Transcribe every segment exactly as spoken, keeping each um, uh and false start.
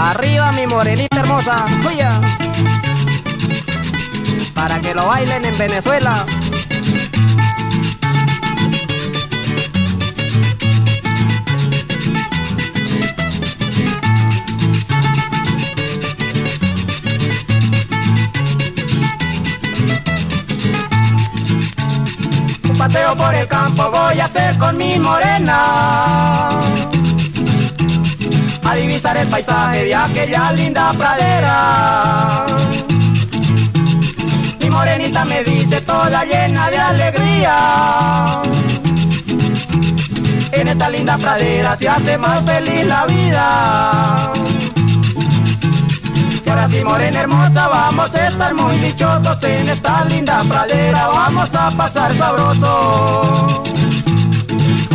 Arriba mi morenita hermosa, ¡huya! Para que lo bailen en Venezuela. Un paseo por el campo voy a hacer con mi morena, a divisar el paisaje de aquella linda pradera. Mi morenita me dice, toda llena de alegría, en esta linda pradera se hace más feliz la vida. Y ahora sí, morena hermosa, vamos a estar muy dichosos, en esta linda pradera vamos a pasar sabroso.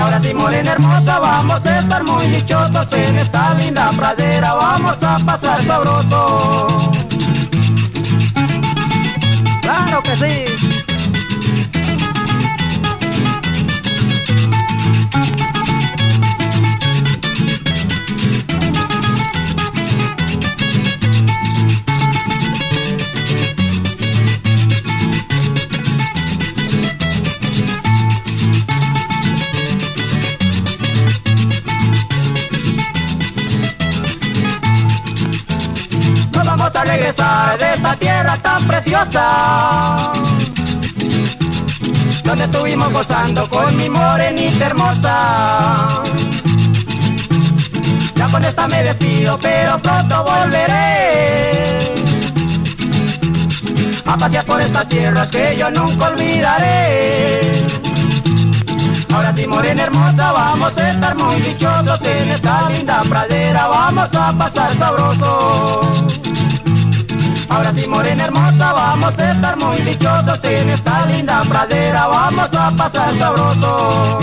Ahora sí, morena hermosa, vamos a estar muy dichosos, en esta linda pradera vamos a pasar sabroso. ¡Claro que sí! Vamos a regresar de esta tierra tan preciosa, donde estuvimos gozando con mi morenita hermosa. Ya con esta me despido, pero pronto volveré a pasear por estas tierras que yo nunca olvidaré. Ahora sí, morena hermosa, vamos a estar muy dichosos, en esta linda pradera vamos a pasar sabroso. Ahora sí, morena hermosa, vamos a estar muy dichosos, en esta linda pradera vamos a pasar sabroso.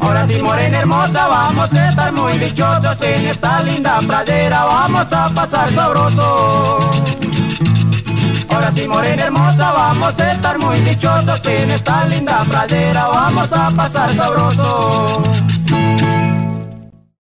Ahora sí, morena hermosa, vamos a estar muy dichosos, en esta linda pradera vamos a pasar sabroso. Ahora sí, morena hermosa, vamos a estar muy dichosos, en esta linda pradera vamos a pasar sabroso.